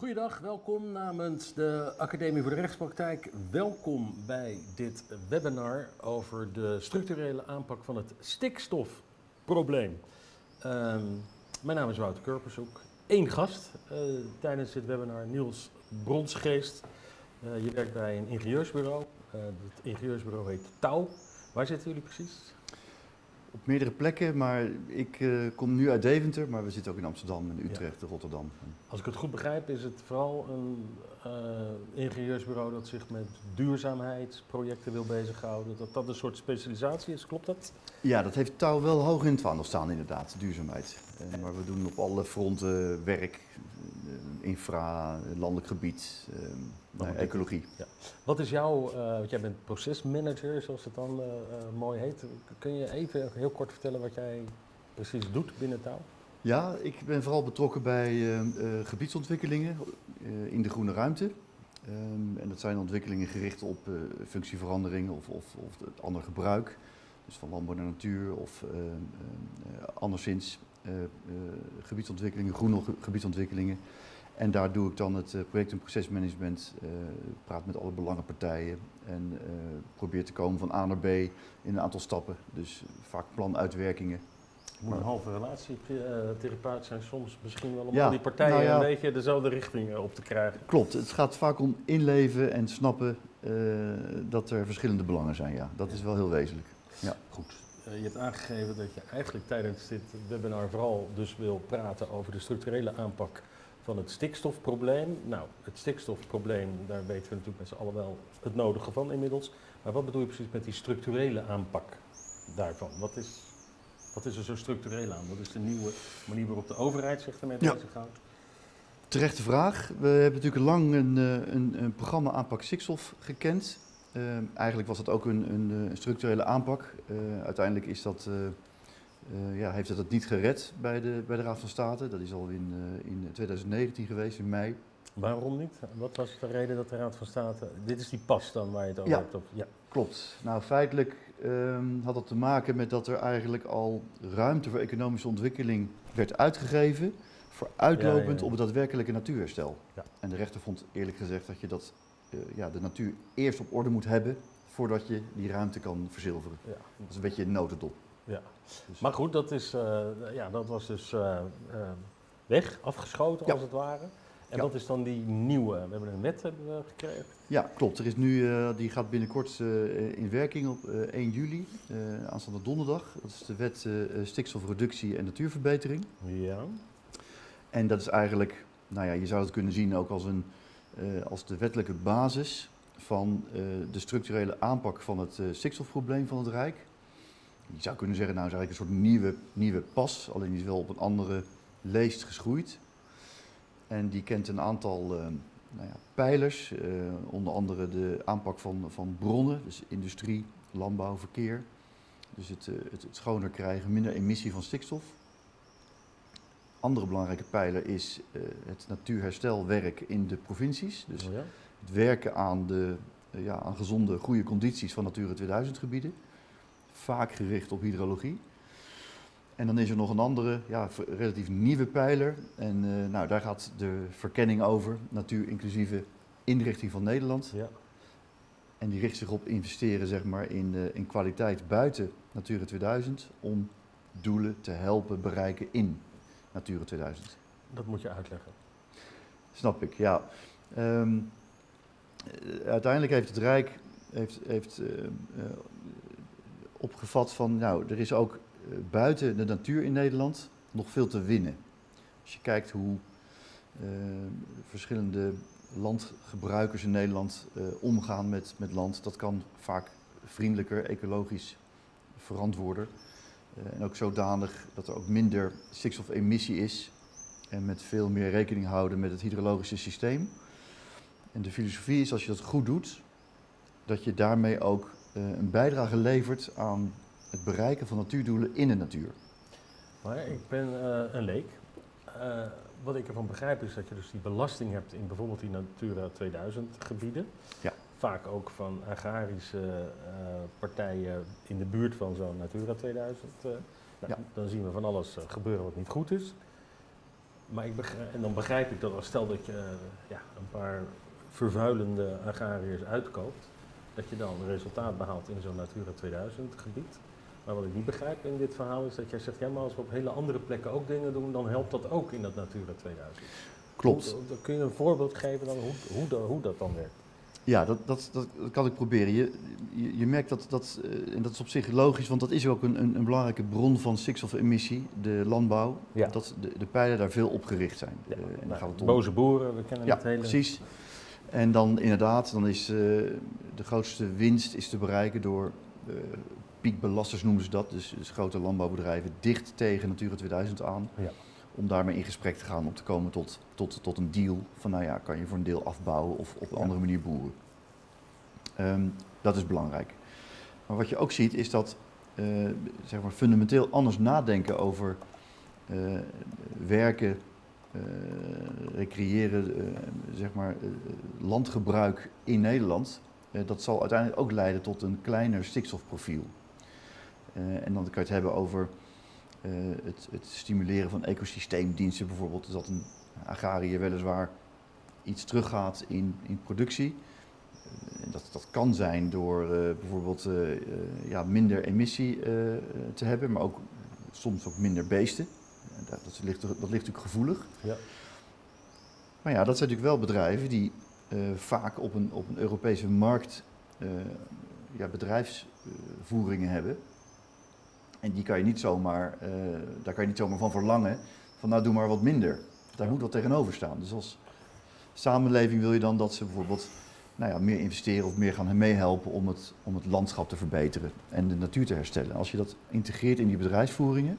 Goedendag, welkom namens de Academie voor de Rechtspraktijk. Welkom bij dit webinar over de structurele aanpak van het stikstofprobleem. Mijn naam is Wouter Körpershoek. Eén gast tijdens dit webinar, Niels Bronsgeest. Je werkt bij een ingenieursbureau. Het ingenieursbureau heet TAUW. Waar zitten jullie precies? Op meerdere plekken, maar ik kom nu uit Deventer, maar we zitten ook in Amsterdam, in Utrecht, ja. Rotterdam. Als ik het goed begrijp is het vooral een ingenieursbureau dat zich met duurzaamheidsprojecten wil bezighouden. Dat een soort specialisatie is, klopt dat? Ja, dat heeft TAUW wel hoog in het vaandel staan inderdaad, duurzaamheid. Maar we doen op alle fronten werk, infra, landelijk gebied, ecologie. Ja. Wat is jouw, want jij bent procesmanager zoals het dan mooi heet. Kun je even heel kort vertellen wat jij precies doet binnen TAUW? Ja, ik ben vooral betrokken bij gebiedsontwikkelingen in de groene ruimte. En dat zijn ontwikkelingen gericht op functieverandering of het ander gebruik. Dus van landbouw naar natuur of anderszins. Gebiedsontwikkelingen, groene gebiedsontwikkelingen. En daar doe ik dan het project- en procesmanagement, praat met alle belangenpartijen en probeer te komen van A naar B in een aantal stappen. Dus vaak planuitwerkingen. Het moet een halve relatietherapeut zijn soms misschien wel om ja, al die partijen nou ja, een beetje dezelfde richting op te krijgen. Klopt, het gaat vaak om inleven en snappen dat er verschillende belangen zijn. Ja, dat is wel heel wezenlijk. Ja, goed. Je hebt aangegeven dat je eigenlijk tijdens dit webinar vooral dus wil praten over de structurele aanpak van het stikstofprobleem. Nou, het stikstofprobleem, daar weten we natuurlijk met z'n allen wel het nodige van inmiddels. Maar wat bedoel je precies met die structurele aanpak daarvan? Wat is er zo structureel aan? Wat is de nieuwe manier waarop de overheid zich ermee bezighoudt? Ja. Terechte vraag. We hebben natuurlijk lang een programma-aanpak stikstof gekend. Eigenlijk was dat ook een structurele aanpak. Uiteindelijk is dat, heeft dat het niet gered bij de Raad van State. Dat is al in 2019 geweest, in mei. Waarom niet? Wat was de reden dat de Raad van State... Dit is die pas dan waar je het over hebt. Op. Ja, klopt. Nou, feitelijk had dat te maken met dat er eigenlijk al ruimte voor economische ontwikkeling werd uitgegeven. Vooruitlopend op het daadwerkelijke natuurherstel. Ja. En de rechter vond eerlijk gezegd dat je dat... de natuur eerst op orde moet hebben voordat je die ruimte kan verzilveren. Ja. Dat is een beetje een notendop. Ja. Dus. Maar goed, dat was dus weg, afgeschoten als het ware. En wat is dan die nieuwe? We hebben een wet gekregen. Ja, klopt. Er is nu, die gaat binnenkort in werking op 1 juli, aanstaande donderdag. Dat is de wet stikstofreductie en natuurverbetering. Ja. En dat is eigenlijk, je zou het kunnen zien ook als een... als de wettelijke basis van de structurele aanpak van het stikstofprobleem van het Rijk. Je zou kunnen zeggen, nou is eigenlijk een soort nieuwe pas, alleen die is wel op een andere leest geschroeid. En die kent een aantal pijlers, onder andere de aanpak van bronnen, dus industrie, landbouw, verkeer. Dus het schoner krijgen, minder emissie van stikstof. Andere belangrijke pijler is het natuurherstelwerk in de provincies. Dus het werken aan aan gezonde, goede condities van Natura 2000 gebieden. Vaak gericht op hydrologie. En dan is er nog een andere, relatief nieuwe pijler. En daar gaat de verkenning over. Natuurinclusieve inrichting van Nederland. Ja. En die richt zich op investeren in kwaliteit buiten Natura 2000. Om doelen te helpen bereiken in Natura 2000. Dat moet je uitleggen. Snap ik, ja. Uiteindelijk heeft het Rijk opgevat van... er is ook buiten de natuur in Nederland nog veel te winnen. Als je kijkt hoe verschillende landgebruikers in Nederland omgaan met land... dat kan vaak vriendelijker, ecologisch verantwoorder... En ook zodanig dat er ook minder stikstofemissie is en met veel meer rekening houden met het hydrologische systeem. En de filosofie is, als je dat goed doet, dat je daarmee ook een bijdrage levert aan het bereiken van natuurdoelen in de natuur. Maar ik ben een leek. Wat ik ervan begrijp is dat je dus die belasting hebt in bijvoorbeeld die Natura 2000 gebieden. Ja. Vaak ook van agrarische partijen in de buurt van zo'n Natura 2000. Dan zien we van alles gebeuren wat niet goed is. Maar dan begrijp ik dat als stel dat je een paar vervuilende agrariërs uitkoopt, dat je dan een resultaat behaalt in zo'n Natura 2000 gebied. Maar wat ik niet begrijp in dit verhaal is dat jij zegt, ja, maar als we op hele andere plekken ook dingen doen, dan helpt dat ook in dat Natura 2000. Klopt. Kun je een voorbeeld geven dan hoe dat dan werkt? Ja, dat kan ik proberen. Je merkt dat, en dat is op zich logisch, want dat is ook een belangrijke bron van stikstofemissie, de landbouw. Ja. Dat de pijlen daar veel op gericht zijn. Ja, en dan gaat het om boze boeren, we kennen het hele... Ja, precies. En dan inderdaad, dan is de grootste winst is te bereiken door piekbelasters noemen ze dat. Dus grote landbouwbedrijven dicht tegen Natura 2000 aan. Ja. Om daarmee in gesprek te gaan, om te komen tot een deal van, nou ja, kan je voor een deel afbouwen of op een andere manier boeren. Dat is belangrijk. Maar wat je ook ziet is dat, zeg maar, fundamenteel anders nadenken over werken, recreëren, zeg maar, landgebruik in Nederland. Dat zal uiteindelijk ook leiden tot een kleiner stikstofprofiel. En dan kan je het hebben over... Het stimuleren van ecosysteemdiensten bijvoorbeeld, is dat een agrariër weliswaar iets teruggaat in productie. Dat kan zijn door bijvoorbeeld minder emissie te hebben, maar ook soms ook minder beesten. Dat ligt natuurlijk gevoelig. Ja. Maar ja, dat zijn natuurlijk wel bedrijven die vaak op een Europese markt bedrijfsvoeringen hebben. En die kan je niet zomaar, daar kan je niet zomaar van verlangen, van nou doe maar wat minder. Daar moet wat tegenover staan. Dus als samenleving wil je dan dat ze bijvoorbeeld meer investeren of meer gaan meehelpen om het landschap te verbeteren en de natuur te herstellen. Als je dat integreert in die bedrijfsvoeringen,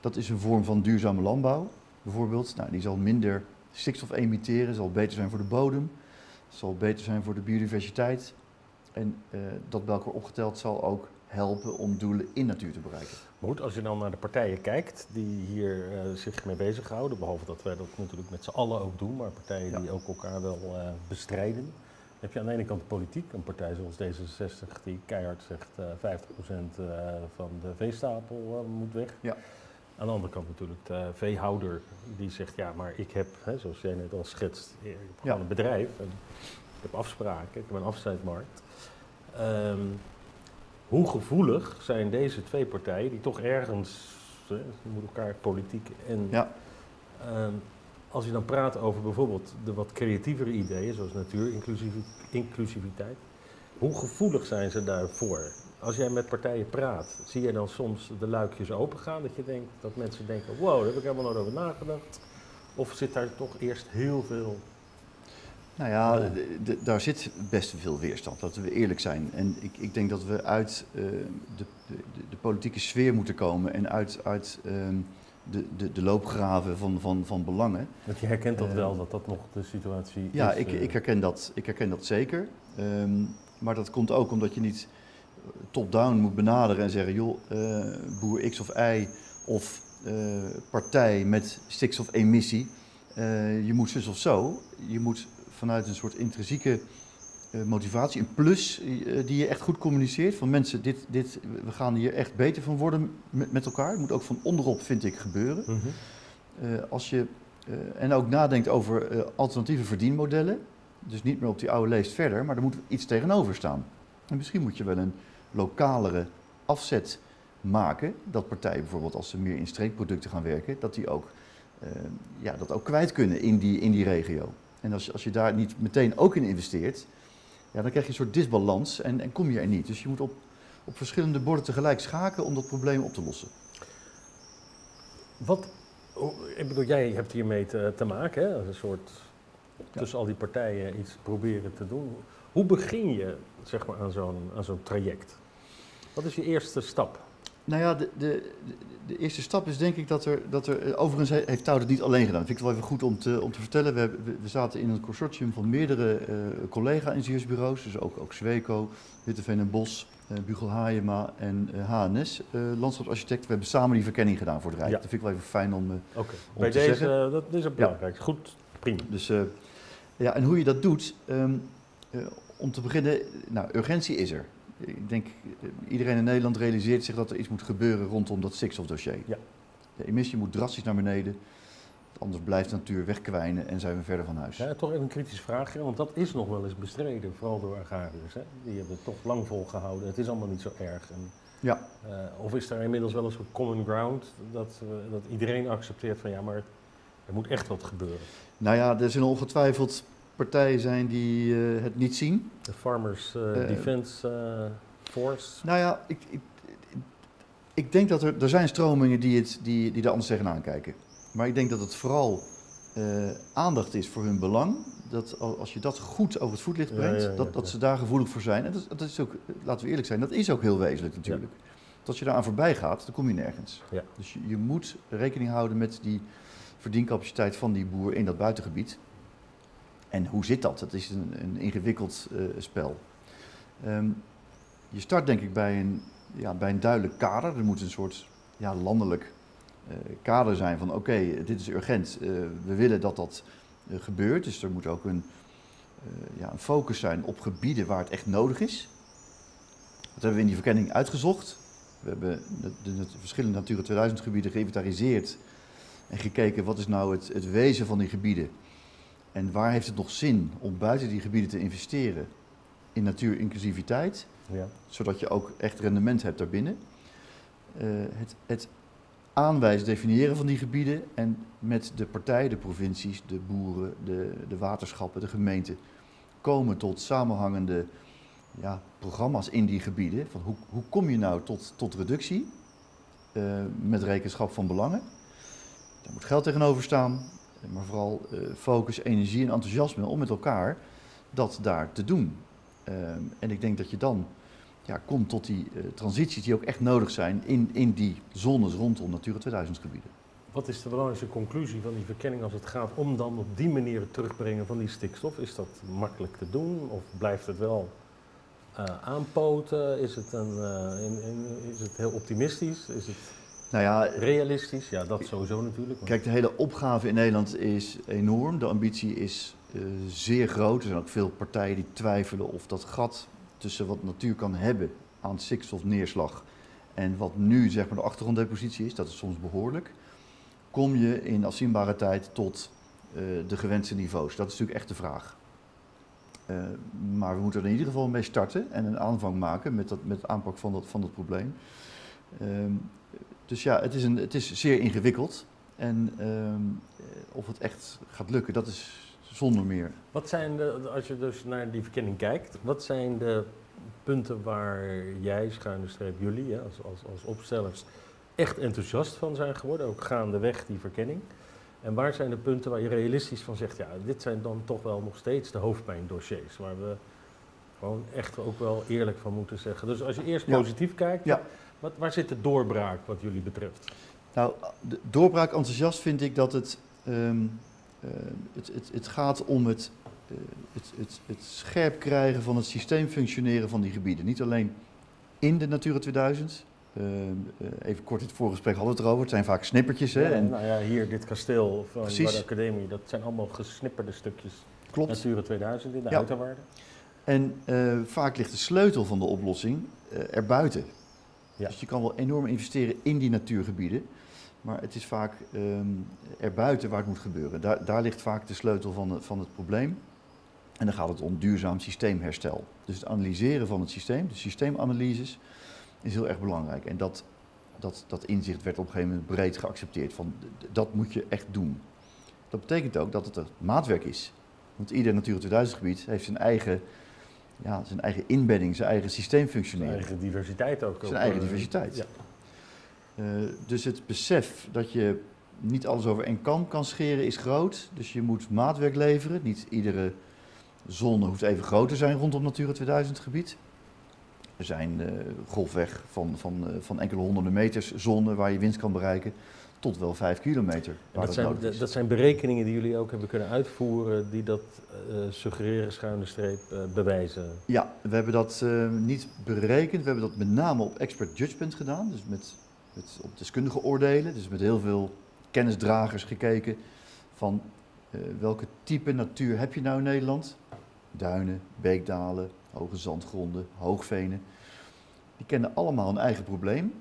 dat is een vorm van duurzame landbouw bijvoorbeeld. Nou, die zal minder stikstof emitteren, zal beter zijn voor de bodem, zal beter zijn voor de biodiversiteit. En dat bij elkaar opgeteld zal ook helpen om doelen in natuur te bereiken. Maar goed, als je dan naar de partijen kijkt die hier zich mee bezighouden, behalve dat wij dat natuurlijk met z'n allen ook doen, maar partijen die ook elkaar wel bestrijden, heb je aan de ene kant de politiek, een partij zoals D66 die keihard zegt 50% van de veestapel moet weg. Ja. Aan de andere kant natuurlijk de veehouder die zegt, ja, maar ik heb, zoals jij net al schetst, ik heb gewoon een bedrijf, en ik heb afspraken, ik heb een afzetmarkt. Hoe gevoelig zijn deze twee partijen, die toch ergens, ze moeten elkaar politiek en... Ja. Als je dan praat over bijvoorbeeld de wat creatievere ideeën, zoals natuurinclusiviteit, hoe gevoelig zijn ze daarvoor? Als jij met partijen praat, zie je dan soms de luikjes opengaan, dat je denkt, dat mensen denken, wow, daar heb ik helemaal nooit over nagedacht? Of zit daar toch eerst heel veel... Nou ja, daar zit best veel weerstand, laten we eerlijk zijn. En ik denk dat we uit de politieke sfeer moeten komen en uit de loopgraven van belangen. Want je herkent dat wel, dat nog de situatie is? Ja, ik herken dat zeker. Maar dat komt ook omdat je niet top-down moet benaderen en zeggen, joh, boer X of Y of partij met stikstofemissie, je moet zus of zo, je moet... vanuit een soort intrinsieke motivatie, een plus die je echt goed communiceert. Van mensen, we gaan hier echt beter van worden met elkaar. Het moet ook van onderop, vind ik, gebeuren. Mm-hmm. En ook nadenkt over alternatieve verdienmodellen. Dus niet meer op die oude leest verder, maar er moet iets tegenover staan. En misschien moet je wel een lokalere afzet maken. Dat partijen bijvoorbeeld, als ze meer in streekproducten gaan werken, dat die ook, dat ook kwijt kunnen in die regio. En als je daar niet meteen ook in investeert, ja, dan krijg je een soort disbalans en kom je er niet. Dus je moet op verschillende borden tegelijk schaken om dat probleem op te lossen. Jij hebt hiermee te maken, hè? Een soort tussen al die partijen iets proberen te doen. Hoe begin je, zeg maar, aan zo'n traject? Wat is je eerste stap? Nou ja, de eerste stap is denk ik dat er overigens heeft TAUW dat niet alleen gedaan. Dat vind ik wel even goed om te vertellen. We zaten in een consortium van meerdere collega-ingenieursbureaus. Dus ook Sweco, Witteveen en Bos, Bügel Hajema en HNS, landschapsarchitect. We hebben samen die verkenning gedaan voor het Rijk. Ja. Dat vind ik wel even fijn om te zeggen. Dat is het belangrijk. Ja. Goed, prima. Dus, en hoe je dat doet, om te beginnen, urgentie is er. Ik denk, iedereen in Nederland realiseert zich dat er iets moet gebeuren rondom dat stikstofdossier. Ja. De emissie moet drastisch naar beneden. Anders blijft de natuur wegkwijnen en zijn we verder van huis. Ja, toch even een kritische vraagje, want dat is nog wel eens bestreden, vooral door agrariërs. Hè? Die hebben het toch lang volgehouden, het is allemaal niet zo erg. En, ja. Of is daar inmiddels wel een soort common ground, dat iedereen accepteert van ja, maar er moet echt wat gebeuren. Nou ja, er zijn ongetwijfeld partijen zijn die het niet zien. De Farmers Defense Force. Nou ja, ik denk dat er zijn stromingen die er anders tegenaan kijken. Maar ik denk dat het vooral aandacht is voor hun belang. Dat als je dat goed over het voetlicht brengt, dat ze daar gevoelig voor zijn. En dat is ook, laten we eerlijk zijn, dat is ook heel wezenlijk natuurlijk. Ja. Want als je daar aan voorbij gaat, dan kom je nergens. Ja. Dus je moet rekening houden met die verdiencapaciteit van die boer in dat buitengebied. En hoe zit dat? Dat is een ingewikkeld spel. Je start denk ik bij een duidelijk kader. Er moet een soort landelijk kader zijn van oké, dit is urgent. We willen dat gebeurt. Dus er moet ook een focus zijn op gebieden waar het echt nodig is. Dat hebben we in die verkenning uitgezocht. We hebben de verschillende Natura 2000 gebieden geïnventariseerd. En gekeken wat is nou het wezen van die gebieden. En waar heeft het nog zin om buiten die gebieden te investeren in natuurinclusiviteit. Ja. Zodat je ook echt rendement hebt daarbinnen. Het aanwijzen, definiëren van die gebieden en met de partijen, de provincies, de boeren, de waterschappen, de gemeenten komen tot samenhangende programma's in die gebieden. Van hoe kom je nou tot reductie met rekenschap van belangen? Daar moet geld tegenover staan, maar vooral focus, energie en enthousiasme om met elkaar dat daar te doen. En ik denk dat je dan komt tot die transities die ook echt nodig zijn in die zones rondom Natura 2000 gebieden. Wat is de belangrijkste conclusie van die verkenning als het gaat om dan op die manier het terugbrengen van die stikstof? Is dat makkelijk te doen of blijft het wel aanpoten? Is het, is het heel optimistisch? Is het realistisch? Ja, dat sowieso natuurlijk. Maar... Kijk, de hele opgave in Nederland is enorm. De ambitie is zeer groot. Er zijn ook veel partijen die twijfelen of dat gat tussen wat natuur kan hebben aan stikstofneerslag en wat nu zeg maar de achtergronddepositie is, dat is soms behoorlijk, kom je in afzienbare tijd tot de gewenste niveaus. Dat is natuurlijk echt de vraag. Maar we moeten er in ieder geval mee starten en een aanvang maken met het aanpak van dat probleem. Dus ja, het is zeer ingewikkeld en of het echt gaat lukken, dat is... Zonder meer. Wat zijn als je dus naar die verkenning kijkt, wat zijn de punten waar jij, jullie ja, als opstellers, echt enthousiast van zijn geworden, ook gaandeweg die verkenning? En waar zijn de punten waar je realistisch van zegt, ja, dit zijn dan toch wel nog steeds de hoofdpijndossiers, waar we gewoon echt ook wel eerlijk van moeten zeggen. Dus als je eerst positief kijkt, waar zit de doorbraak wat jullie betreft? Nou, de doorbraak enthousiast vind ik dat het... Het gaat om het scherp krijgen van het systeemfunctioneren van die gebieden. Niet alleen in de Natura 2000. Even kort in het voorgesprek hadden we het erover. Het zijn vaak snippertjes. Hè? Ja, en, nou ja, hier dit kasteel van de Academie. Dat zijn allemaal gesnipperde stukjes. Klopt. Natura 2000 in de uiterwaarden. En vaak ligt de sleutel van de oplossing erbuiten. Ja. Dus je kan wel enorm investeren in die natuurgebieden. Maar het is vaak erbuiten waar het moet gebeuren. Daar ligt vaak de sleutel van het probleem. En dan gaat het om duurzaam systeemherstel. Dus het analyseren van het systeem, de systeemanalyses, is heel erg belangrijk. En dat inzicht werd op een gegeven moment breed geaccepteerd. Van, dat moet je echt doen. Dat betekent ook dat het een maatwerk is. Want ieder Natura 2000 gebied heeft zijn eigen inbedding, zijn eigen systeemfunctionering. Zijn eigen diversiteit ook. Zijn eigen diversiteit. Ja. Dus het besef dat je niet alles over één kam kan scheren is groot. Dus je moet maatwerk leveren. Niet iedere zone hoeft even groot te zijn rondom Natura 2000 gebied. Er zijn golfweg van enkele honderden meters zone waar je winst kan bereiken tot wel 5 kilometer. Dat zijn berekeningen die jullie ook hebben kunnen uitvoeren die dat suggereren, bewijzen. Ja, we hebben dat niet berekend. We hebben dat met name op expert judgment gedaan. Dus op deskundige oordelen, dus met heel veel kennisdragers gekeken van welke type natuur heb je nou in Nederland? Duinen, beekdalen, hoge zandgronden, hoogvenen. Die kennen allemaal hun eigen probleem.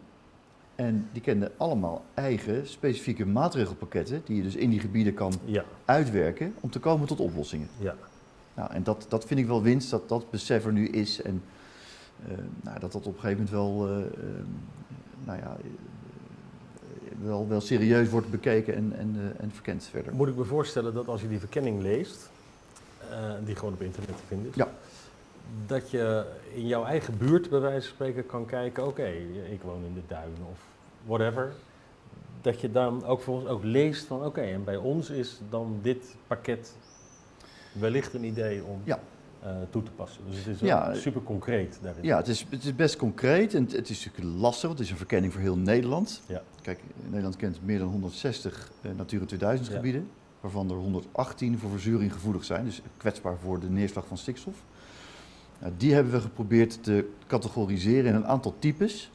En die kenden allemaal eigen specifieke maatregelpakketten die je dus in die gebieden kan uitwerken om te komen tot oplossingen. Ja. Nou, en dat vind ik wel winst, dat dat besef er nu is en nou, dat op een gegeven moment wel, nou ja, wel serieus wordt bekeken en verkend verder. Moet ik me voorstellen dat als je die verkenning leest, die gewoon op internet te vinden is, dat je in jouw eigen buurt bij wijze van spreken kan kijken, oké, ik woon in de duinen of whatever. Dat je dan ook vervolgens ook leest van oké, en bij ons is dan dit pakket wellicht een idee om toe te passen. Dus het is wel super concreet daarin. Ja, het is best concreet en het is natuurlijk lastig, want het is een verkenning voor heel Nederland. Ja. Kijk, Nederland kent meer dan 160 Natura 2000 gebieden, waarvan er 118 voor verzuring gevoelig zijn, dus kwetsbaar voor de neerslag van stikstof. Nou, die hebben we geprobeerd te categoriseren in een aantal types.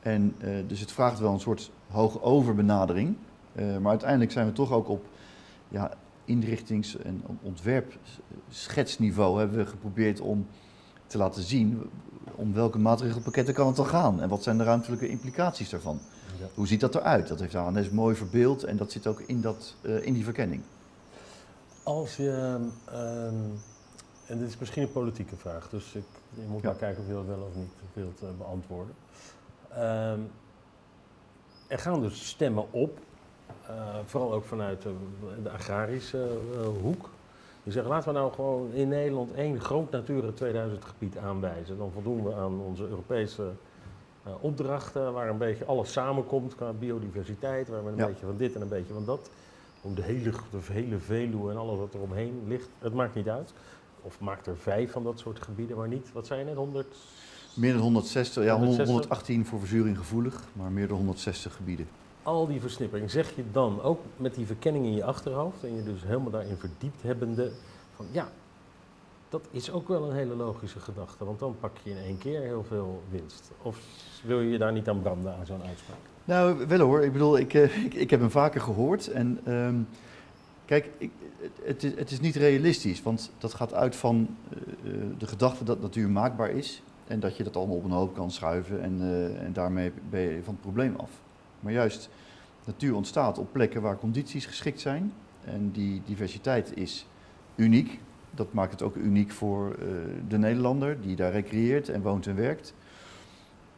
En dus het vraagt wel een soort hoogoverbenadering. Maar uiteindelijk zijn we toch ook op inrichtings- en ontwerpschetsniveau hebben we geprobeerd om te laten zien om welke maatregelpakketten kan het dan gaan. En wat zijn de ruimtelijke implicaties daarvan. Ja. Hoe ziet dat eruit? Dat heeft de HNS mooi verbeeld en dat zit ook in die verkenning. Als je... En dit is misschien een politieke vraag, dus je moet maar kijken of je dat wel of niet wilt beantwoorden. Er gaan dus stemmen op, vooral ook vanuit de agrarische hoek. Die zeggen, laten we nou gewoon in Nederland één groot Natura 2000 gebied aanwijzen. Dan voldoen we aan onze Europese opdrachten, waar een beetje alles samenkomt qua biodiversiteit, waar we een beetje van dit en een beetje van dat. Om de hele Veluwe en alles wat er omheen ligt, het maakt niet uit. Of maakt er 5 van dat soort gebieden, maar niet, wat zijn het, 100? Meer dan 160, 118 voor verzuring gevoelig, maar meer dan 160 gebieden. Al die versnippering, zeg je dan, ook met die verkenning in je achterhoofd en je dus helemaal daarin verdiept hebbende, van ja, dat is ook wel een hele logische gedachte, want dan pak je in één keer heel veel winst. Of wil je je daar niet aan branden aan zo'n uitspraak? Nou, wel hoor. Ik bedoel, ik heb hem vaker gehoord en... Kijk, het is niet realistisch, want dat gaat uit van de gedachte dat natuur maakbaar is en dat je dat allemaal op een hoop kan schuiven en daarmee ben je van het probleem af. Maar juist, natuur ontstaat op plekken waar condities geschikt zijn en die diversiteit is uniek. Dat maakt het ook uniek voor de Nederlander die daar recreëert en woont en werkt.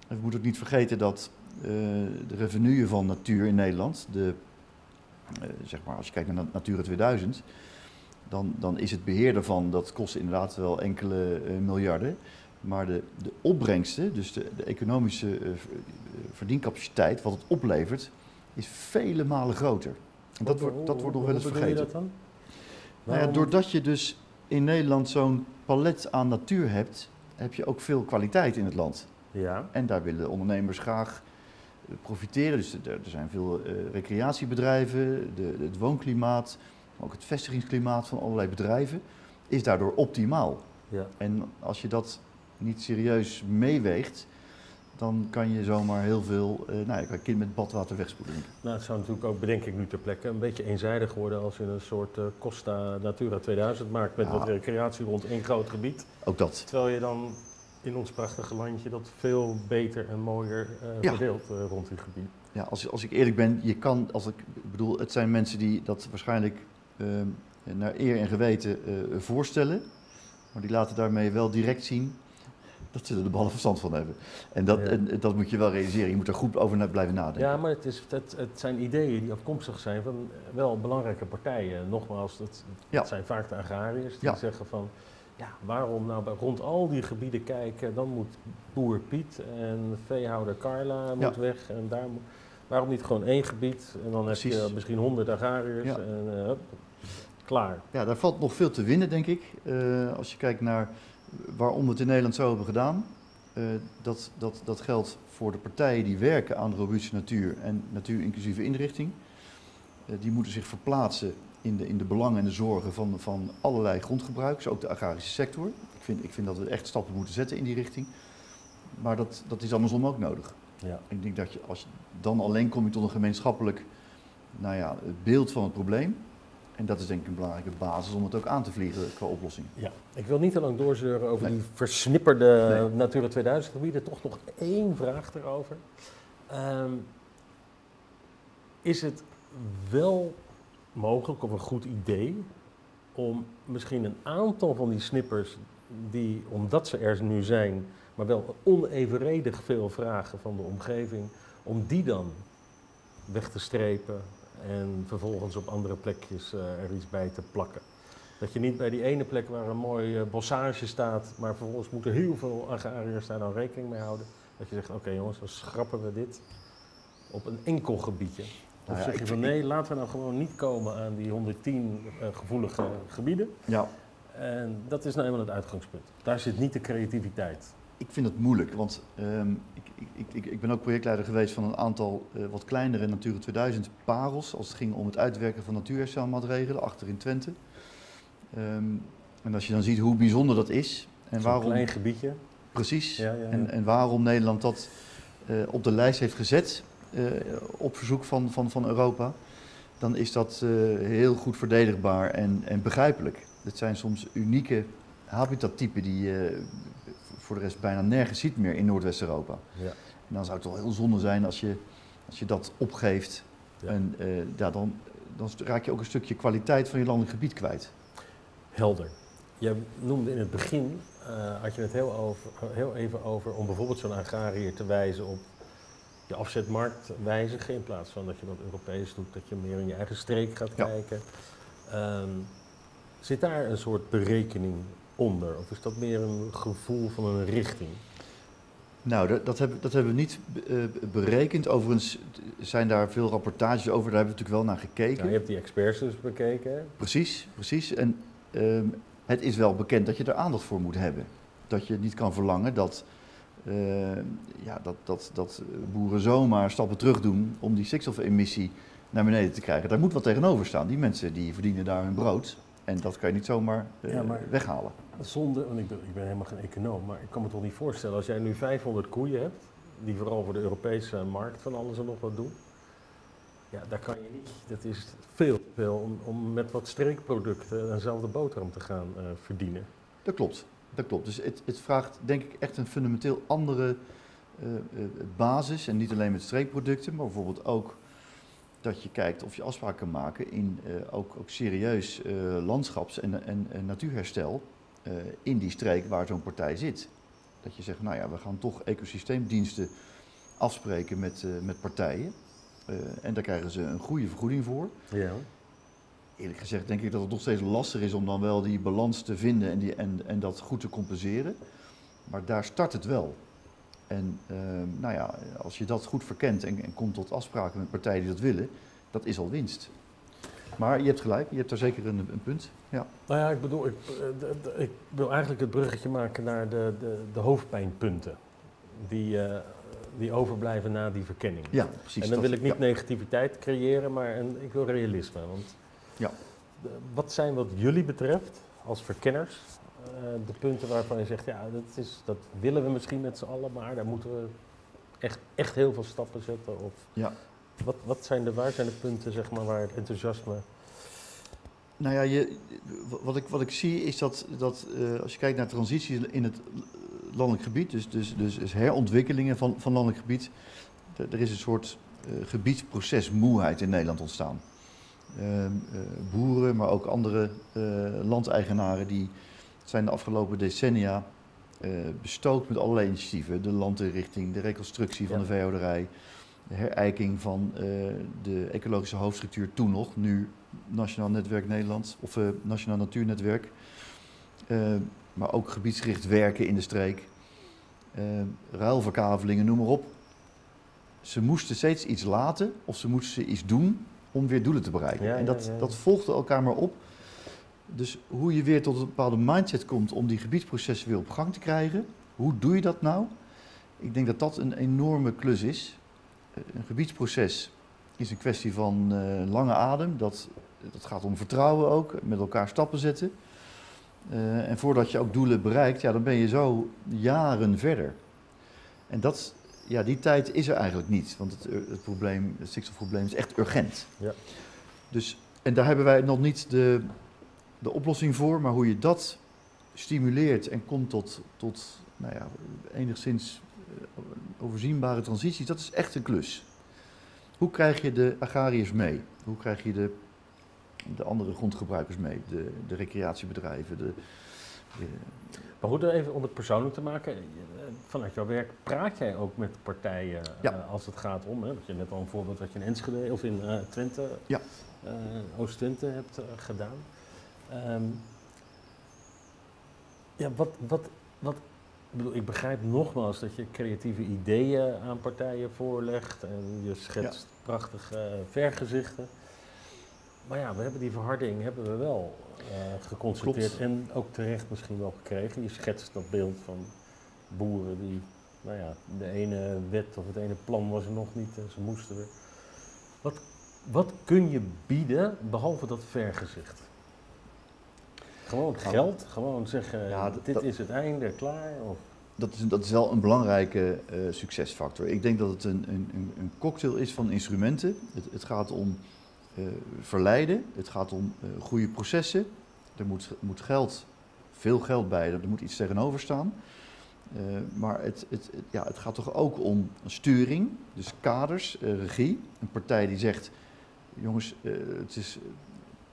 En we moeten ook niet vergeten dat de revenuen van natuur in Nederland, zeg maar, als je kijkt naar Natura 2000, dan is het beheer daarvan, dat kost inderdaad wel enkele miljarden. Maar de opbrengsten, dus de economische verdiencapaciteit, wat het oplevert, is vele malen groter. En dat wordt nog wel eens vergeten. Hoe bedoel je dat dan? Nou ja, doordat je dus in Nederland zo'n palet aan natuur hebt, heb je ook veel kwaliteit in het land. Ja. En daar willen ondernemers graag profiteren. Dus er zijn veel recreatiebedrijven, het woonklimaat, maar ook het vestigingsklimaat van allerlei bedrijven is daardoor optimaal. Ja. En als je dat niet serieus meeweegt, dan kan je zomaar heel veel, nou, je kan kind met badwater wegspoelen. Nou, het zou natuurlijk ook, bedenk ik nu ter plekke, een beetje eenzijdig worden als je een soort Costa Natura 2000 maakt met wat recreatie rond één groot gebied. Ook dat. Terwijl je dan in ons prachtige landje dat veel beter en mooier verdeeld rond uw gebied. Ja, als ik eerlijk ben, het zijn mensen die dat waarschijnlijk naar eer en geweten voorstellen, maar die laten daarmee wel direct zien dat ze er de ballen verstand van hebben. En dat moet je wel realiseren, je moet er goed over blijven nadenken. Ja, maar het zijn ideeën die afkomstig zijn van wel belangrijke partijen. Nogmaals, dat zijn vaak de agrariërs die zeggen van... Ja, waarom nou rond al die gebieden kijken, dan moet boer Piet en veehouder Carla moet weg. En daar waarom niet gewoon één gebied en dan heb je misschien 100 agrariërs en klaar. Ja, daar valt nog veel te winnen, denk ik. Als je kijkt naar waarom we het in Nederland zo hebben gedaan. Dat geldt voor de partijen die werken aan de robuuste natuur en natuurinclusieve inrichting. Die moeten zich verplaatsen in de belangen en de zorgen van allerlei grondgebruikers, ook de agrarische sector. Ik vind dat we echt stappen moeten zetten in die richting. Maar dat is andersom ook nodig. Ja. Ik denk dat dan alleen kom je tot een gemeenschappelijk beeld van het probleem. En dat is denk ik een belangrijke basis om het ook aan te vliegen qua oplossing. Ja. Ik wil niet te lang doorzeuren over die versnipperde Natura 2000 gebieden. Toch nog één vraag erover. Is het wel mogelijk of een goed idee om misschien een aantal van die snippers die, omdat ze er nu zijn, maar wel onevenredig veel vragen van de omgeving, om die dan weg te strepen en vervolgens op andere plekjes er iets bij te plakken? Dat je niet bij die ene plek waar een mooi bossage staat, maar vervolgens moeten heel veel agrariërs daar dan rekening mee houden. Dat je zegt, oké, jongens, dan schrappen we dit op een enkel gebiedje. Of zeg je van nee, laten we nou gewoon niet komen aan die 110 gevoelige gebieden. Ja. En dat is nou eenmaal het uitgangspunt. Daar zit niet de creativiteit. Ik vind het moeilijk, want ik ben ook projectleider geweest van een aantal wat kleinere Natura 2000 parels. Als het ging om het uitwerken van natuurherstelmaatregelen achter in Twente. En als je dan ziet hoe bijzonder dat is. En waarom, een klein gebiedje. Precies. Ja, ja, ja. En waarom Nederland dat op de lijst heeft gezet op verzoek van Europa. Dan is dat heel goed verdedigbaar en begrijpelijk. Het zijn soms unieke habitattypen die je voor de rest bijna nergens ziet meer in Noordwest-Europa. Ja. En dan zou het wel heel zonde zijn als je dat opgeeft. Ja. En dan raak je ook een stukje kwaliteit van je landelijk gebied kwijt. Helder. Jij noemde in het begin, had je het heel even over om bijvoorbeeld zo'n agrariër te wijzen op je afzetmarkt wijzigen. In plaats van dat je wat Europees doet, dat je meer in je eigen streek gaat kijken. Zit daar een soort berekening onder? Of is dat meer een gevoel van een richting? Nou, dat hebben we niet berekend. Overigens zijn daar veel rapportages over. Daar hebben we natuurlijk wel naar gekeken. Nou, je hebt die experts dus bekeken. Hè? Precies. En het is wel bekend dat je er aandacht voor moet hebben. Dat je niet kan verlangen dat boeren zomaar stappen terug doen om die stikstofemissie naar beneden te krijgen. Daar moet wat tegenover staan. Die mensen die verdienen daar hun brood. En dat kan je niet zomaar weghalen. Zonder, want ik ben helemaal geen econoom, maar ik kan me toch niet voorstellen, als jij nu 500 koeien hebt, die vooral voor de Europese markt van alles en nog wat doen, ja, daar kan je niet, dat is veel om met wat streekproducten eenzelfde boterham te gaan verdienen. Dat klopt. Dus het vraagt denk ik echt een fundamenteel andere basis, en niet alleen met streekproducten, maar bijvoorbeeld ook dat je kijkt of je afspraken kan maken in ook serieus landschaps- en natuurherstel in die streek waar zo'n partij zit. Dat je zegt, nou ja, we gaan toch ecosysteemdiensten afspreken met partijen. En daar krijgen ze een goede vergoeding voor. Ja. Eerlijk gezegd denk ik dat het nog steeds lastig is om dan wel die balans te vinden en dat goed te compenseren. Maar daar start het wel. En nou ja, als je dat goed verkent en komt tot afspraken met partijen die dat willen, dat is al winst. Maar je hebt gelijk, je hebt daar zeker een punt. Ja. Nou ja, ik bedoel, ik wil eigenlijk het bruggetje maken naar de hoofdpijnpunten die overblijven na die verkenning. Ja, precies. En dan wil ik niet negativiteit creëren, maar ik wil realisme. Want wat zijn wat jullie betreft als verkenners de punten waarvan je zegt, ja, dat willen we misschien met z'n allen, maar daar moeten we echt heel veel stappen zetten. Of waar zijn de punten, zeg maar, waar het enthousiasme... Nou ja, wat ik zie is dat als je kijkt naar transities in het landelijk gebied, dus herontwikkelingen van landelijk gebied, er is een soort gebiedsprocesmoeheid in Nederland ontstaan. Boeren, maar ook andere landeigenaren die zijn de afgelopen decennia bestookt met allerlei initiatieven. De landinrichting, de reconstructie van de veehouderij, de herijking van de ecologische hoofdstructuur toen nog, nu Nationaal Netwerk Nederland of Nationaal Natuurnetwerk. Maar ook gebiedsgericht werken in de streek, ruilverkavelingen, noem maar op. Ze moesten steeds iets laten of ze moesten iets doen om weer doelen te bereiken. Ja, en dat volgde elkaar maar op. Dus hoe je weer tot een bepaalde mindset komt om die gebiedsprocessen weer op gang te krijgen, hoe doe je dat nou? Ik denk dat dat een enorme klus is. Een gebiedsproces is een kwestie van lange adem. Dat gaat om vertrouwen ook, met elkaar stappen zetten. En voordat je ook doelen bereikt, dan ben je zo jaren verder. En die tijd is er eigenlijk niet, want het stikstofprobleem is echt urgent. Ja. Dus, en daar hebben wij nog niet de oplossing voor, maar hoe je dat stimuleert en komt tot enigszins overzienbare transities, dat is echt een klus. Hoe krijg je de agrariërs mee? Hoe krijg je de andere grondgebruikers mee? De recreatiebedrijven? Maar goed, even om het persoonlijk te maken. Vanuit jouw werk praat jij ook met partijen als het gaat om... Hè? Dat je net al een voorbeeld dat je in Enschede of in Twente, Oost-Twente hebt gedaan. Ik begrijp nogmaals dat je creatieve ideeën aan partijen voorlegt en je schetst prachtige vergezichten. Maar ja, we hebben die verharding wel geconstateerd en ook terecht misschien wel gekregen. Je schetst dat beeld van boeren die, nou ja, de ene wet of het ene plan was er nog niet en ze moesten weer. Wat kun je bieden behalve dat vergezicht? Gewoon geld, gewoon zeggen, dit is het einde, klaar? Of? Dat is wel een belangrijke succesfactor. Ik denk dat het een cocktail is van instrumenten. Het gaat om verleiden, het gaat om goede processen. Er moet geld, veel geld bij, er moet iets tegenover staan. Maar het gaat toch ook om sturing, dus kaders, regie. Een partij die zegt, jongens, het is...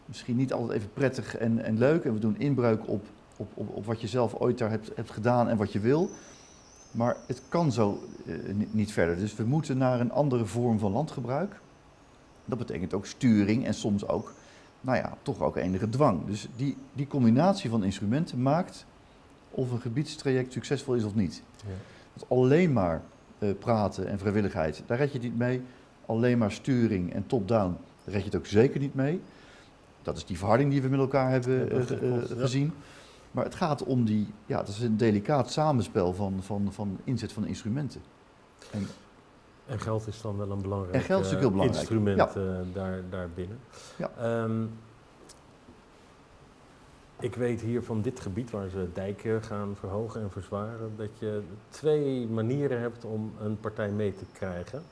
misschien niet altijd even prettig en leuk. En we doen inbreuk op wat je zelf ooit daar hebt gedaan en wat je wil. Maar het kan zo niet verder. Dus we moeten naar een andere vorm van landgebruik. Dat betekent ook sturing en soms ook, nou ja, toch ook enige dwang. Dus die combinatie van instrumenten maakt of een gebiedstraject succesvol is of niet. Ja. Want alleen maar praten en vrijwilligheid, daar red je het niet mee. Alleen maar sturing en top-down, daar red je het ook zeker niet mee. Dat is die verharding die we met elkaar hebben gezien. Maar het gaat om dat is een delicaat samenspel van inzet van instrumenten. En geld is dan wel een belangrijk, en geld is ook heel belangrijk. Instrument daarbinnen. Ja. Ik weet hier van dit gebied waar ze dijken gaan verhogen en verzwaren, dat je twee manieren hebt om een partij mee te krijgen.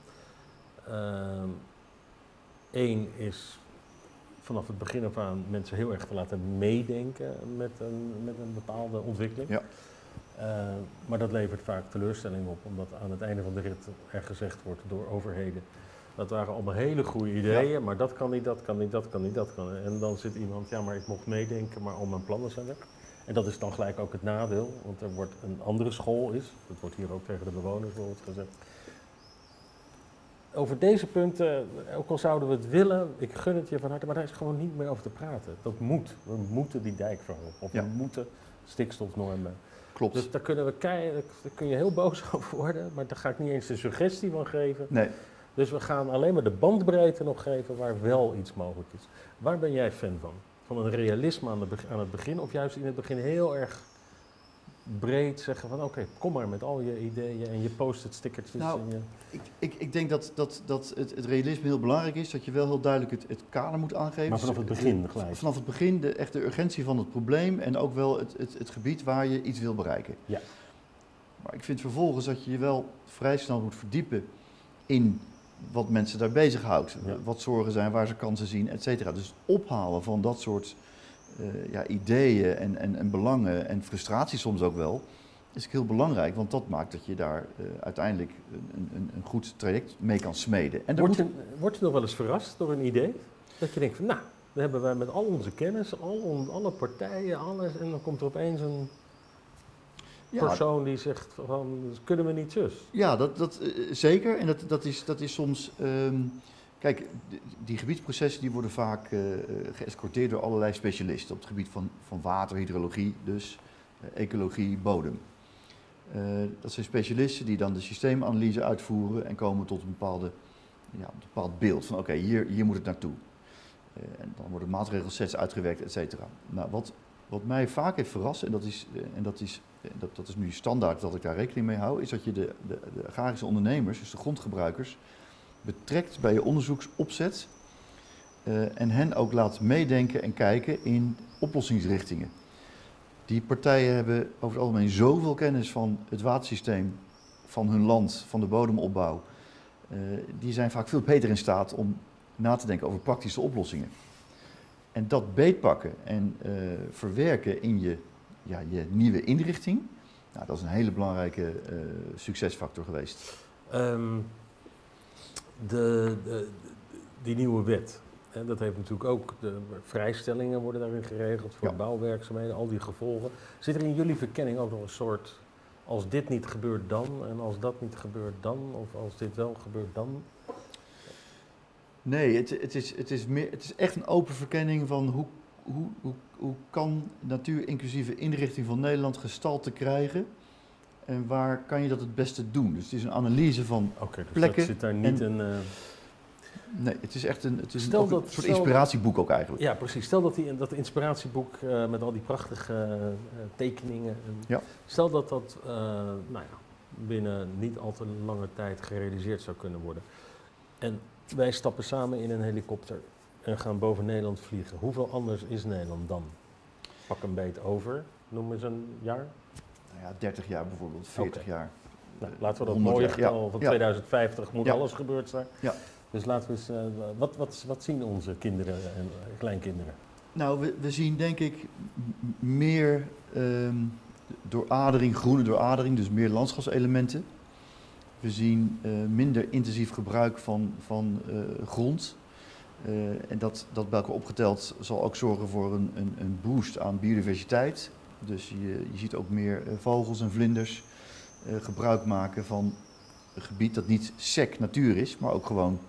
Eén is... vanaf het begin af aan mensen heel erg te laten meedenken met een bepaalde ontwikkeling. Ja. Maar dat levert vaak teleurstelling op, omdat aan het einde van de rit er gezegd wordt door overheden. Dat waren allemaal hele goede ideeën, maar dat kan niet, dat kan niet, dat kan niet, dat kan niet. En dan zit iemand, maar ik mocht meedenken, maar al mijn plannen zijn er. En dat is dan gelijk ook het nadeel, want er wordt een andere school is. Dat wordt hier ook tegen de bewoners bijvoorbeeld gezegd. Over deze punten, ook al zouden we het willen, ik gun het je van harte, maar daar is gewoon niet meer over te praten. Dat moet. We moeten die dijk verhogen. Of we moeten stikstofnormen. Klopt. Dus daar kun je heel boos over worden, maar daar ga ik niet eens de suggestie van geven. Nee. Dus we gaan alleen maar de bandbreedte nog geven waar wel iets mogelijk is. Waar ben jij fan van? Van een realisme aan het begin of juist in het begin heel erg... breed zeggen van oké, kom maar met al je ideeën en je post-it stickertjes. Nou, ik denk dat het realisme heel belangrijk is, dat je wel heel duidelijk het kader moet aangeven. Maar vanaf het begin gelijk. Vanaf het begin echt de urgentie van het probleem en ook wel het gebied waar je iets wil bereiken. Ja. Maar ik vind vervolgens dat je je wel vrij snel moet verdiepen in wat mensen daar bezighoudt. Ja. Wat zorgen zijn, waar ze kansen zien, et cetera. Dus het ophalen van dat soort... ideeën en belangen en frustraties soms ook wel, is heel belangrijk. Want dat maakt dat je daar uiteindelijk een goed traject mee kan smeden. En word je nog wel eens verrast door een idee? Dat je denkt van, nou, dan hebben wij met al onze kennis, alle partijen, alles. En dan komt er opeens een persoon die zegt van, kunnen we niet zus? Ja, dat zeker. En dat is soms... Kijk, die gebiedsprocessen die worden vaak geëscorteerd door allerlei specialisten op het gebied van water, hydrologie, dus ecologie, bodem. Dat zijn specialisten die dan de systeemanalyse uitvoeren en komen tot een bepaald beeld van oké, hier moet het naartoe. En dan worden maatregelsets uitgewerkt, et cetera. Nou, wat mij vaak heeft verrast, en dat is nu standaard dat ik daar rekening mee hou, is dat je de agrarische ondernemers, dus de grondgebruikers, betrekt bij je onderzoeksopzet en hen ook laat meedenken en kijken in oplossingsrichtingen. Die partijen hebben over het algemeen zoveel kennis van het watersysteem, van hun land, van de bodemopbouw. Die zijn vaak veel beter in staat om na te denken over praktische oplossingen. En dat beetpakken en verwerken in je nieuwe inrichting, Nou, dat is een hele belangrijke succesfactor geweest. Die nieuwe wet, hè, dat heeft natuurlijk ook, de vrijstellingen worden daarin geregeld voor bouwwerkzaamheden, al die gevolgen. Zit er in jullie verkenning ook nog een soort, als dit niet gebeurt dan, en als dat niet gebeurt dan, of als dit wel gebeurt dan? Nee, het is echt een open verkenning van hoe kan natuurinclusieve inrichting van Nederland gestalte krijgen en waar kan je dat het beste doen? Dus het is een analyse van dus plekken. Dat zit daar niet en, een... Nee, het is echt een soort inspiratieboek ook eigenlijk. Ja, precies. Stel dat dat inspiratieboek met al die prachtige tekeningen... Stel dat dat binnen niet al te lange tijd gerealiseerd zou kunnen worden. En wij stappen samen in een helikopter en gaan boven Nederland vliegen. Hoeveel anders is Nederland dan? Pak een beet over, noem eens een jaar. Nou ja, 30 jaar bijvoorbeeld, 40 jaar. Nou, laten we dat mooie getal van 2050 moet alles gebeurd zijn. Ja. Dus laten we eens, wat zien onze kinderen en kleinkinderen? Nou, we zien denk ik meer groene dooradering, dus meer landschapselementen. We zien minder intensief gebruik van grond. En dat bij elkaar opgeteld zal ook zorgen voor een boost aan biodiversiteit. Dus je ziet ook meer vogels en vlinders gebruik maken van een gebied dat niet sec natuur is, maar ook gewoon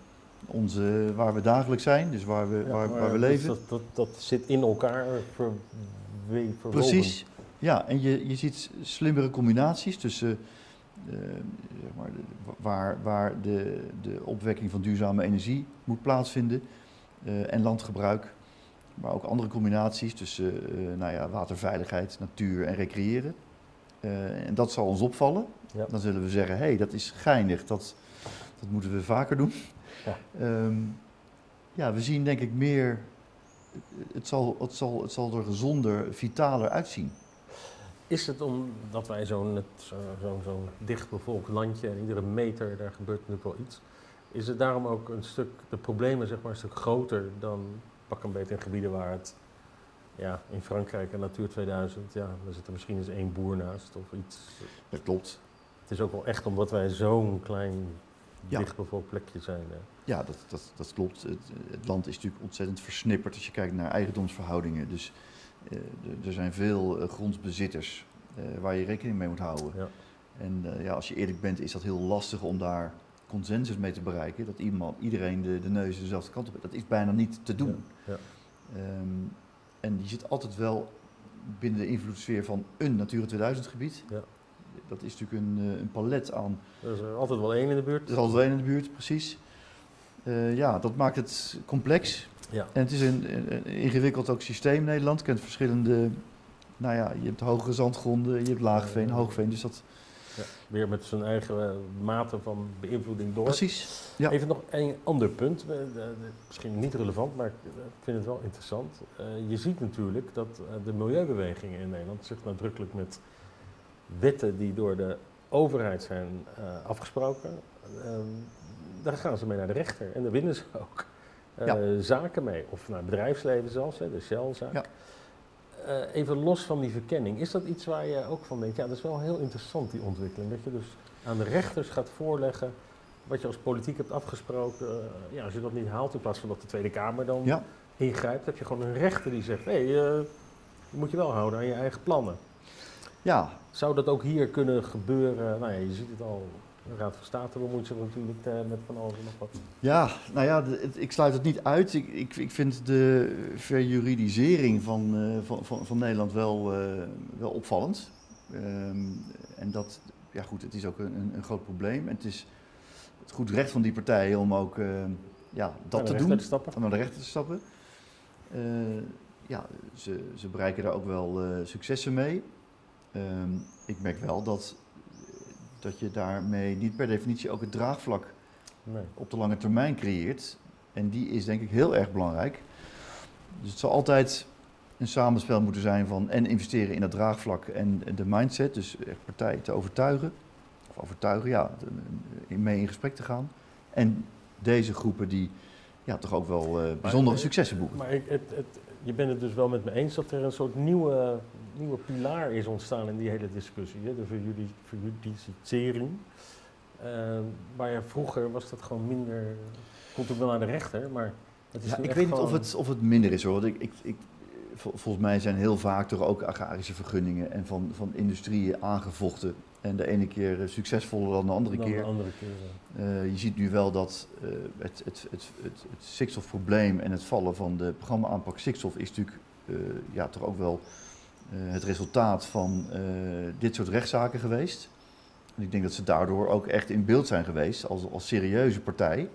waar we dagelijks zijn, dus waar we leven. Dus dat zit in elkaar verwoven. Precies, ja. En je ziet slimmere combinaties tussen zeg maar waar de opwekking van duurzame energie moet plaatsvinden en landgebruik. Maar ook andere combinaties tussen waterveiligheid, natuur en recreëren. En dat zal ons opvallen. Ja. Dan zullen we zeggen, hé, dat is geinig, dat moeten we vaker doen. Ja. We zien denk ik meer, het zal er gezonder, vitaler uitzien. Is het omdat wij zo'n dichtbevolkt landje en iedere meter, daar gebeurt natuurlijk wel iets. Is het daarom ook de problemen zeg maar een stuk groter dan pak een beetje in gebieden waar het, ja, in Frankrijk en Natuur 2000, ja, daar zit er misschien eens één boer naast of iets. Dat klopt. Het is ook wel echt omdat wij zo'n klein dichtbevolkt plekje zijn. Hè? Ja, dat klopt. Het land is natuurlijk ontzettend versnipperd als je kijkt naar eigendomsverhoudingen. Dus er zijn veel grondbezitters waar je rekening mee moet houden. Ja. En als je eerlijk bent, is dat heel lastig om daar consensus mee te bereiken. Dat iedereen de neus dezelfde kant op heeft. Dat is bijna niet te doen. Ja. Ja. En je zit altijd wel binnen de invloedssfeer van een Natura 2000 gebied. Ja. Dat is natuurlijk een palet aan... Er is er altijd wel één in de buurt. Er is altijd wel één in de buurt, precies. Dat maakt het complex. Ja. En het is een ingewikkeld ook systeem. Nederland kent verschillende... je hebt hogere zandgronden, je hebt laagveen, hoogveen. Dus dat... Ja, weer met zijn eigen mate van beïnvloeding door. Precies. Ja. Even nog een ander punt, misschien niet relevant, maar ik vind het wel interessant. Je ziet natuurlijk dat de milieubewegingen in Nederland zich nadrukkelijk met wetten die door de overheid zijn afgesproken, daar gaan ze mee naar de rechter en daar winnen ze ook zaken mee. Of naar het bedrijfsleven zelfs, de Shell-zaak. Ja. Even los van die verkenning, is dat iets waar je ook van denkt, ja, dat is wel heel interessant die ontwikkeling, dat je dus aan de rechters gaat voorleggen wat je als politiek hebt afgesproken, als je dat niet haalt in plaats van dat de Tweede Kamer dan ingrijpt, heb je gewoon een rechter die zegt, je moet je wel houden aan je eigen plannen. Ja. Zou dat ook hier kunnen gebeuren? Je ziet het al, de Raad van State bemoeit zich natuurlijk met van alles en nog wat. Ja, ik sluit het niet uit. Ik vind de verjuridisering van Nederland wel opvallend. En dat, ja goed, het is ook een groot probleem. En het is het goed recht van die partijen om ook dat te doen. Om naar de rechter te stappen. Ze bereiken daar ook wel successen mee. Ik merk wel dat je daarmee niet per definitie ook het draagvlak op de lange termijn creëert. En die is denk ik heel erg belangrijk. Dus het zal altijd een samenspel moeten zijn van en investeren in dat draagvlak en de mindset. Dus echt partijen te overtuigen, mee in gesprek te gaan. En deze groepen die toch ook wel bijzondere successen boeken. Maar je bent het dus wel met me eens dat er een soort nieuwe nieuwe pilaar is ontstaan in die hele discussie, hè? De verjudicering. Maar ja, vroeger was dat gewoon minder, komt ook wel naar de rechter, maar dat is ja, ik weet niet gewoon... of het minder is hoor, want volgens mij zijn heel vaak toch ook agrarische vergunningen en van industrieën aangevochten. En de ene keer succesvoller dan de andere keer. Ja. Je ziet nu wel dat het stikstofprobleem en het vallen van de programma-aanpak stikstof is natuurlijk ja, toch ook wel het resultaat van dit soort rechtszaken geweest. En ik denk dat ze daardoor ook echt in beeld zijn geweest als serieuze partij.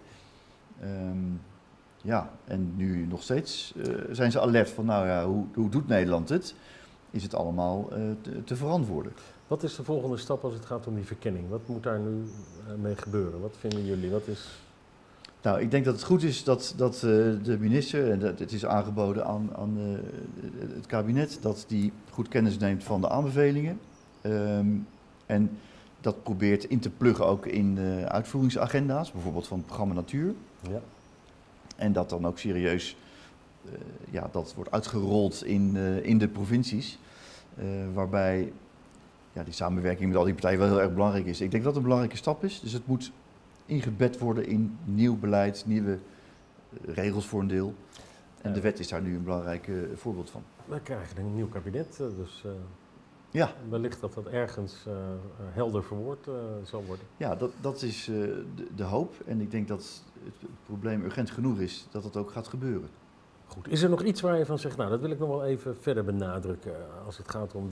Ja, en nu nog steeds zijn ze alert van, nou ja, hoe doet Nederland het? Is het allemaal te verantwoorden? Wat is de volgende stap als het gaat om die verkenning? Wat moet daar nu mee gebeuren? Wat vinden jullie? Wat is... Nou, ik denk dat het goed is dat de minister, en dat het is aangeboden aan het kabinet, dat die goed kennis neemt van de aanbevelingen. En dat probeert in te pluggen ook in de uitvoeringsagenda's, bijvoorbeeld van het programma Natuur. Ja. En dat dan ook serieus, ja, dat wordt uitgerold in de provincies, waarbij ja, die samenwerking met al die partijen wel heel erg belangrijk is. Ik denk dat het een belangrijke stap is, dus het moet ingebed worden in nieuw beleid, nieuwe regels voor een deel. En de wet is daar nu een belangrijk voorbeeld van. We krijgen een nieuw kabinet, dus ja. Wellicht dat ergens helder verwoord zal worden. Ja, dat is de hoop en ik denk dat het probleem urgent genoeg is dat dat ook gaat gebeuren. Goed. Is er nog iets waar je van zegt, nou dat wil ik nog wel even verder benadrukken als het gaat om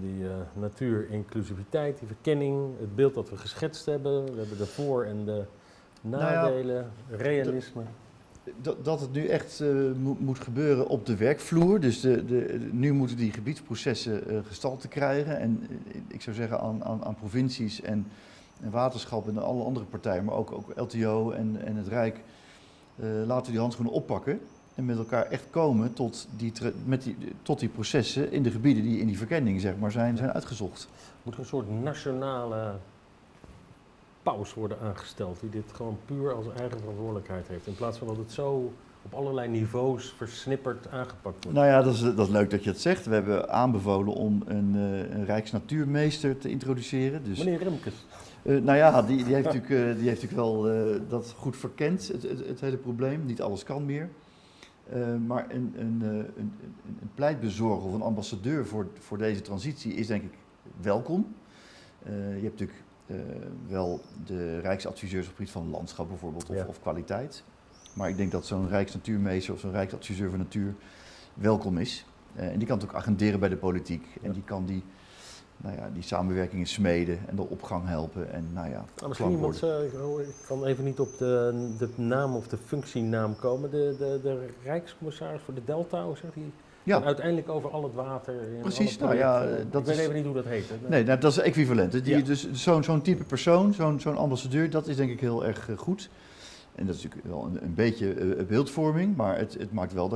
die natuurinclusiviteit, die verkenning, het beeld dat we geschetst hebben. We hebben de voor- en de nadelen, nou ja, realisme. Dat het nu echt moet gebeuren op de werkvloer. Dus nu moeten die gebiedsprocessen gestalte krijgen. En ik zou zeggen aan provincies en waterschap en alle andere partijen, maar ook LTO en het Rijk, laten we die handschoenen oppakken. En met elkaar echt komen tot die processen in de gebieden die in die verkenning zeg maar, zijn uitgezocht. Moet er een soort nationale paus worden aangesteld die dit gewoon puur als eigen verantwoordelijkheid heeft. In plaats van dat het zo op allerlei niveaus versnipperd aangepakt wordt. Nou ja, dat is leuk dat je het zegt. We hebben aanbevolen om een Rijksnatuurmeester te introduceren. Dus... Meneer Remkes. Nou ja, die heeft natuurlijk wel dat goed verkend, het hele probleem. Niet alles kan meer. Maar een pleitbezorger of een ambassadeur voor deze transitie is denk ik welkom. Je hebt natuurlijk wel de Rijksadviseurs op het gebied van landschap bijvoorbeeld of kwaliteit. Maar ik denk dat zo'n Rijksnatuurmeester of zo'n Rijksadviseur voor natuur welkom is. En die kan het ook agenderen bij de politiek. Ja. En die kan die samenwerkingen smeden en de opgang helpen. En, misschien iemand, ik kan even niet op de naam of de functienaam komen. De Rijkscommissaris voor de Delta, hoe zegt hij? Ja. Uiteindelijk over al het water. Precies, nou ja. Ik weet even niet hoe dat heet. Hè? Nee, nou, dat is equivalent. Dus zo'n type persoon, zo'n ambassadeur, dat is denk ik heel erg goed. En dat is natuurlijk wel een beetje beeldvorming, maar het maakt wel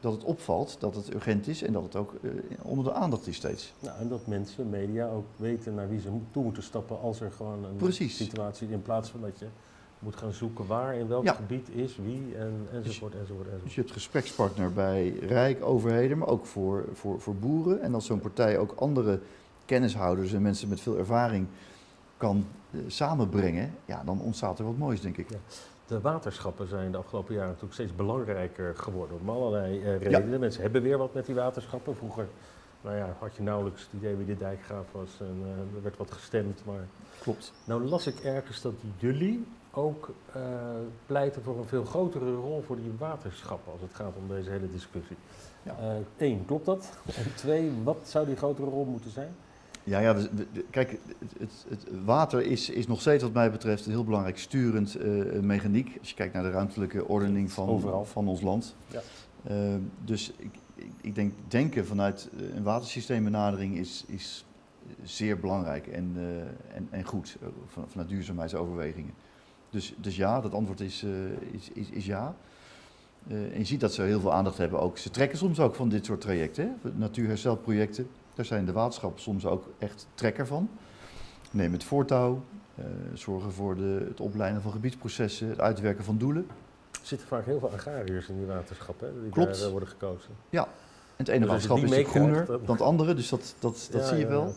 dat het opvalt, dat het urgent is en dat het ook onder de aandacht is steeds. Nou, en dat mensen, media ook weten naar wie ze toe moeten stappen als er gewoon een situatie in plaats van dat je moet gaan zoeken waar, in welk gebied is, wie enzovoort. Dus je hebt gesprekspartner bij Rijk, overheden, maar ook voor boeren. En als zo'n partij ook andere kennishouders en mensen met veel ervaring kan samenbrengen, ja, dan ontstaat er wat moois, denk ik. Ja. De waterschappen zijn de afgelopen jaren natuurlijk steeds belangrijker geworden, om allerlei redenen. Ja. Mensen hebben weer wat met die waterschappen. Vroeger had je nauwelijks het idee wie de dijkgraaf was en er werd wat gestemd. Maar... Klopt. Nou las ik ergens dat jullie ook pleiten voor een veel grotere rol voor die waterschappen als het gaat om deze hele discussie. Ja. 1, klopt dat? En 2, wat zou die grotere rol moeten zijn? Ja, kijk, het water is nog steeds wat mij betreft een heel belangrijk sturend mechaniek. Als je kijkt naar de ruimtelijke ordening van ons land. Ja. Dus ik denk, denken vanuit een watersysteembenadering is zeer belangrijk en goed vanuit duurzaamheidsoverwegingen. Dus ja, dat antwoord is ja. En je ziet dat ze heel veel aandacht hebben ook. Ze trekken soms ook van dit soort trajecten, hè? Natuurherstelprojecten. Daar zijn de waterschappen soms ook echt trekker van. Neem het voortouw, zorgen voor het opleiden van gebiedsprocessen, het uitwerken van doelen. Er zitten vaak heel veel agrariërs in die waterschappen, hè, die daar worden gekozen. Ja, het ene landschap is groener dan het andere, dus dat zie je wel. Ja.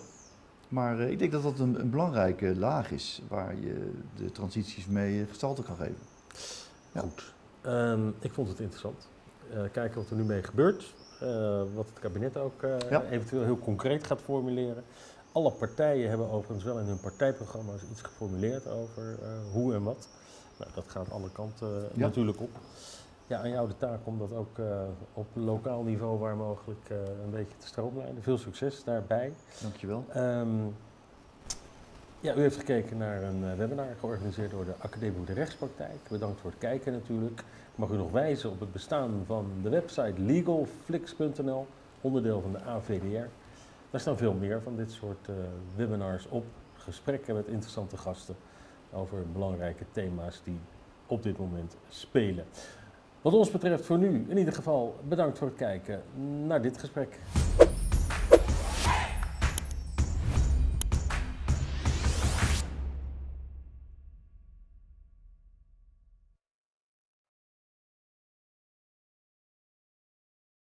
Maar ik denk dat dat een belangrijke laag is waar je de transities mee gestalte kan geven. Ja. Goed. Ik vond het interessant. Kijken wat er nu mee gebeurt. Wat het kabinet ook eventueel heel concreet gaat formuleren. Alle partijen hebben overigens wel in hun partijprogramma's iets geformuleerd over hoe en wat. Nou, dat gaat alle kanten natuurlijk op. Ja, aan jou de taak om dat ook op lokaal niveau waar mogelijk een beetje te stroomlijnen. Veel succes daarbij. Dankjewel. U heeft gekeken naar een webinar georganiseerd door de Academie voor de Rechtspraktijk. Bedankt voor het kijken natuurlijk. Ik mag u nog wijzen op het bestaan van de website LegalFlix.nl, onderdeel van de AVDR. Daar staan veel meer van dit soort webinars op, gesprekken met interessante gasten over belangrijke thema's die op dit moment spelen. Wat ons betreft voor nu in ieder geval bedankt voor het kijken naar dit gesprek.